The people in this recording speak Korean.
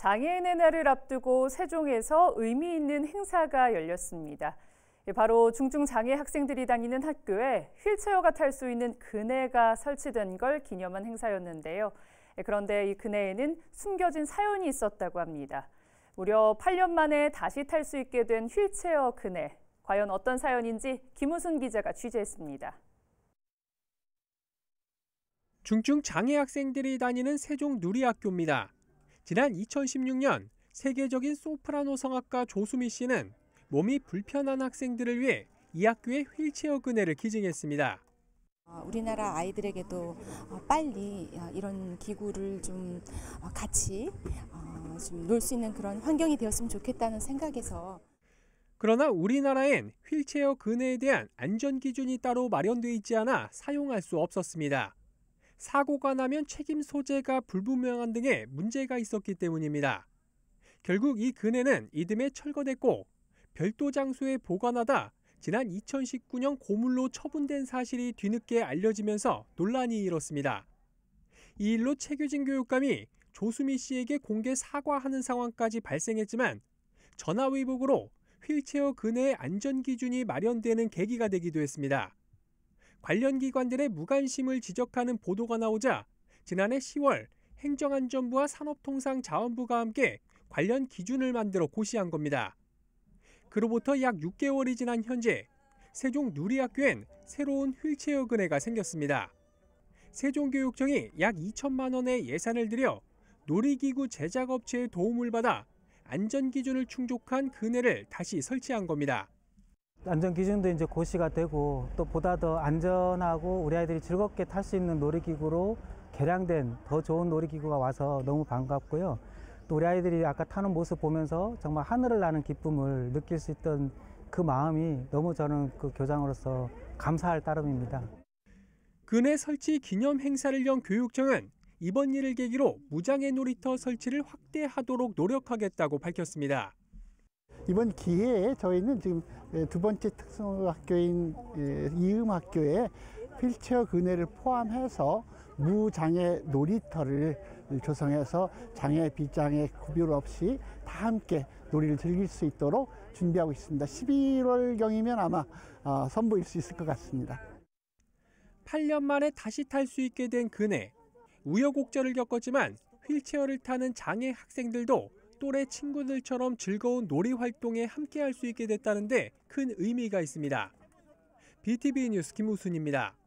장애인의 날을 앞두고 세종에서 의미 있는 행사가 열렸습니다. 바로 중증장애 학생들이 다니는 학교에 휠체어가 탈 수 있는 그네가 설치된 걸 기념한 행사였는데요. 그런데 이 그네에는 숨겨진 사연이 있었다고 합니다. 무려 8년 만에 다시 탈 수 있게 된 휠체어 그네. 과연 어떤 사연인지 김우순 기자가 취재했습니다. 중증장애 학생들이 다니는 세종 누리학교입니다. 지난 2016년 세계적인 소프라노 성악가 조수미 씨는 몸이 불편한 학생들을 위해 이 학교의 휠체어 그네를 기증했습니다. 우리나라 아이들에게도 빨리 이런 기구를 좀 같이 놀 수 있는 그런 환경이 되었으면 좋겠다는 생각에서. 그러나 우리나라엔 휠체어 그네에 대한 안전 기준이 따로 마련돼 있지 않아 사용할 수 없었습니다. 사고가 나면 책임 소재가 불분명한 등의 문제가 있었기 때문입니다. 결국 이 그네는 이듬해 철거됐고 별도 장소에 보관하다 지난 2019년 고물로 처분된 사실이 뒤늦게 알려지면서 논란이 일었습니다. 이 일로 최교진 교육감이 조수미 씨에게 공개 사과하는 상황까지 발생했지만 전화위복으로 휠체어 그네의 안전 기준이 마련되는 계기가 되기도 했습니다. 관련 기관들의 무관심을 지적하는 보도가 나오자 지난해 10월 행정안전부와 산업통상자원부가 함께 관련 기준을 만들어 고시한 겁니다. 그로부터 약 6개월이 지난 현재 세종 누리학교엔 새로운 휠체어 그네가 생겼습니다. 세종교육청이 약 2천만 원의 예산을 들여 놀이기구 제작업체의 도움을 받아 안전기준을 충족한 그네를 다시 설치한 겁니다. 안전기준도 이제 고시가 되고 또 보다 더 안전하고 우리 아이들이 즐겁게 탈 수 있는 놀이기구로 개량된 더 좋은 놀이기구가 와서 너무 반갑고요. 또 우리 아이들이 아까 타는 모습 보면서 정말 하늘을 나는 기쁨을 느낄 수 있던 그 마음이 너무 저는 그 교장으로서 감사할 따름입니다. 그네 설치 기념 행사를 연 교육청은 이번 일을 계기로 무장애 놀이터 설치를 확대하도록 노력하겠다고 밝혔습니다. 이번 기회에 저희는 지금 두 번째 특성학교인 이음학교에 휠체어 그네를 포함해서 무장애 놀이터를 조성해서 장애, 비장애 구별 없이 다 함께 놀이를 즐길 수 있도록 준비하고 있습니다. 11월경이면 아마 선보일 수 있을 것 같습니다. 8년 만에 다시 탈 수 있게 된 그네. 우여곡절을 겪었지만 휠체어를 타는 장애 학생들도 또래 친구들처럼 즐거운 놀이 활동에 함께할 수 있게 됐다는데 큰 의미가 있습니다. BTV 뉴스 김우순입니다.